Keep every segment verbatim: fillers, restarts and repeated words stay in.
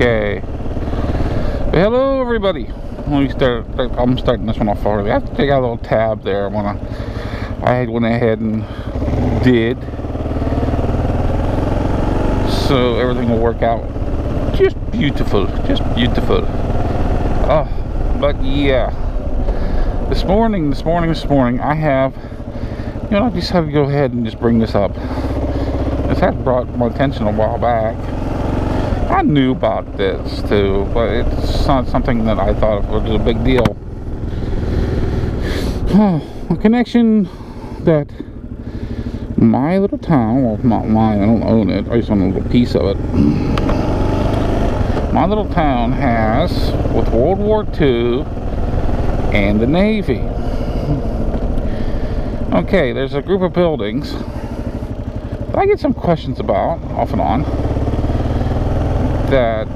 Okay. Hello, everybody. Let me start. I'm starting this one off already. I have to take out a little tab there. I wanna. I went ahead and did. So everything will work out. Just beautiful. Just beautiful. Oh, but yeah. This morning, this morning, this morning, I have. You know, I just have to go ahead and just bring this up. This had brought my attention a while back. I knew about this too, but it's not something that I thought was a big deal. A connection that my little town, well, not mine, I don't own it, I just own a little piece of it. My little town has with World War Two and the Navy. Okay, there's a group of buildings that I get some questions about, off and on, that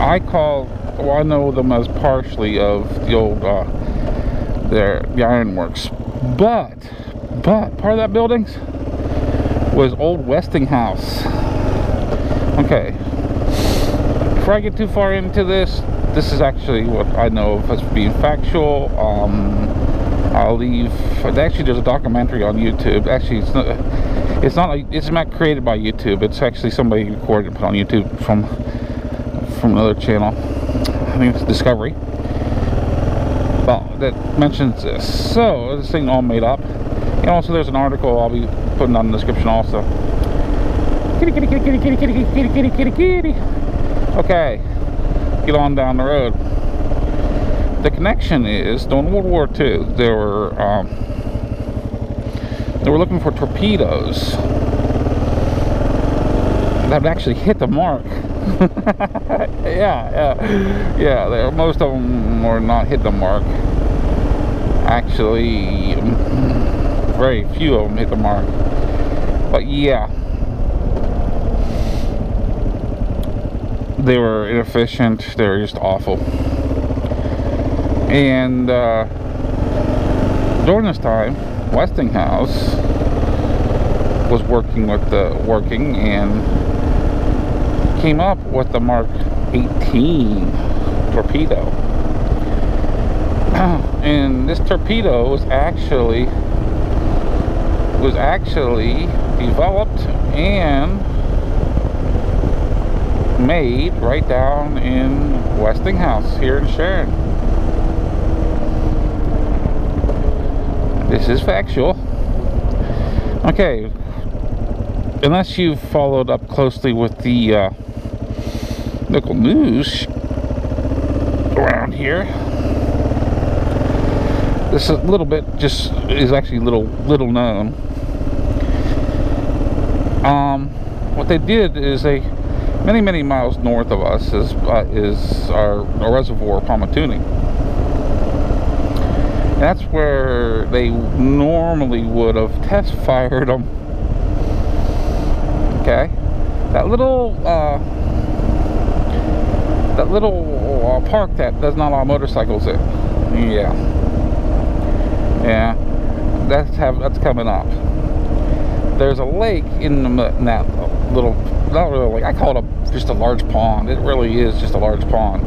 I call, well, I know them as partially of the old, uh, their, the ironworks. But, but, part of that buildings was old Westinghouse. Okay, before I get too far into this, this is actually what I know of as being factual. Um... I'll leave. Actually, there's a documentary on YouTube. Actually, it's not. It's not. Like, it's not created by YouTube. It's actually somebody recorded and put on YouTube from from another channel. I think it's Discovery. Well, that mentions this. So this thing all made up. And also, there's an article I'll be putting on the description also. Kitty, kitty, kitty, kitty, kitty, kitty, kitty, kitty, kitty, kitty. Okay, get on down the road. The connection is during World War Two, they were um, they were looking for torpedoes that would actually hit the mark. yeah, yeah, yeah. They, most of them were not hit the mark. Actually, very few of them hit the mark. But yeah, they were inefficient. They were just awful. And uh, during this time, Westinghouse was working with the working and came up with the Mark eighteen torpedo. And this torpedo was actually was actually developed and made right down in Westinghouse here in Sharon. This is factual. Okay, unless you've followed up closely with the uh, local news around here, this is a little bit just is actually little little known. Um, what they did is they many many miles north of us is uh, is our, our reservoir Pymatuning. That's where they normally would have test fired them. Okay, that little uh, that little uh, park that does not allow motorcycles in. Yeah, yeah, that's have that's coming up. There's a lake in, the, in that little, not really like I call it a, just a large pond. It really is just a large pond.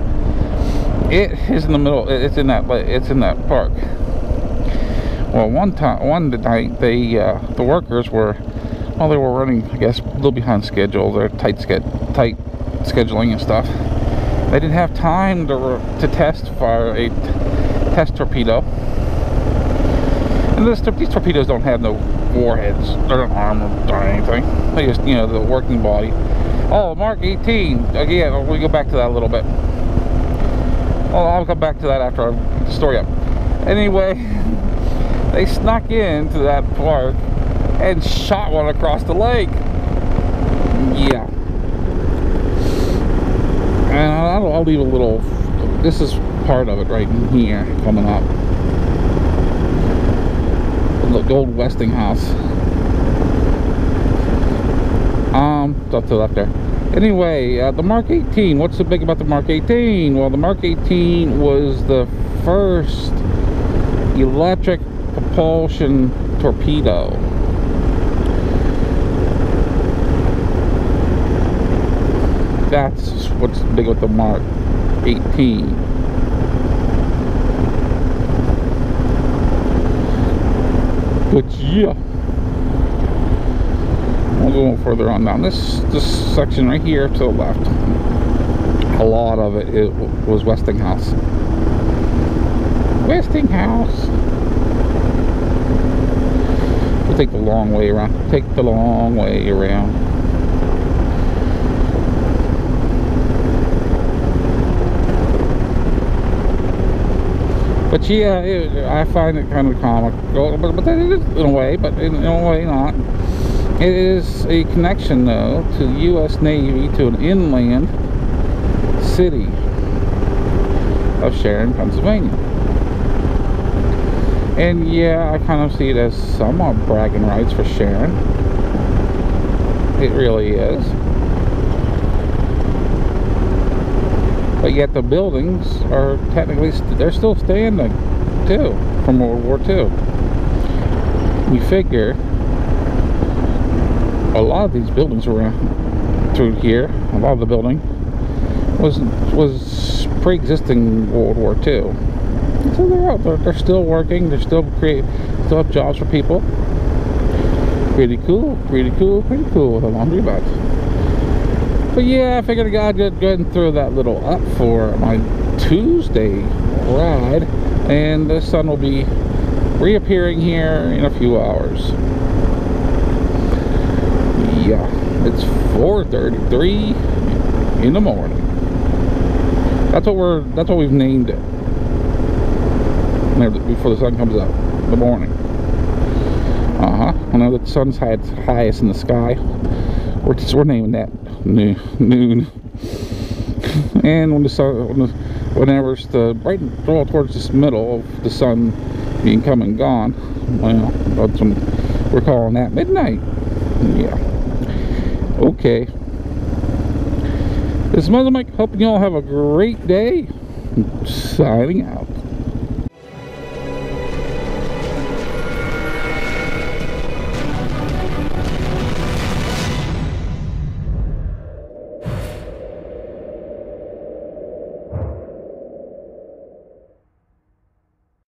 It is in the middle. It's in that lake. It's in that park. Well, one time, one night, they, uh, the workers were, well, they were running, I guess, a little behind schedule. They're tight, tight scheduling and stuff. They didn't have time to to test fire a test torpedo. And this, these torpedoes don't have no warheads. They don't arm or anything. They just, you know, the working body. Oh, Mark eighteen. Again, we go back to that a little bit. Well, I'll come back to that after I get the story up. Anyway. They snuck into that park and shot one across the lake. Yeah. And I'll, I'll leave a little, this is part of it right in here coming up. The old Westinghouse. Um, it's up to the left there. Anyway, uh, the Mark eighteen, what's so big about the Mark eighteen? Well, the Mark eighteen was the first electric propulsion torpedo. that's what's big with the Mark eighteen. But yeah, I'm going further on down this this section right here to the left. A lot of it, it was Westinghouse. Westinghouse. We'll take the long way around. Take the long way around. But yeah, it, I find it kind of comical, but, but that is in a way, but in, in a way not. It is a connection, though, to the U S Navy, to an inland city of Sharon, Pennsylvania. And yeah, I kind of see it as somewhat bragging rights for Sharon. It really is. But yet the buildings are technically, st they're still standing, too, from World War Two. You figure, a lot of these buildings were through here, a lot of the building, was was pre-existing World War Two. So they're out there, they're still working, they're still create, still have jobs for people. Pretty cool, pretty cool, pretty cool with a laundry bag. But yeah, I figured I'd go ahead and throw that little up for my Tuesday ride, and the sun will be reappearing here in a few hours. Yeah, it's four thirty-three in the morning. That's what we're. That's what we've named it. Before the sun comes up, the morning. Uh huh. I know the sun's high, highest in the sky. We're just, we're naming that. Noon, noon. And when the sun, when the, whenever it's the bright well towards this middle of the sun being come and gone, well, that's when we're calling that midnight. Yeah. Okay. This is Mike, hoping you all have a great day. Signing out.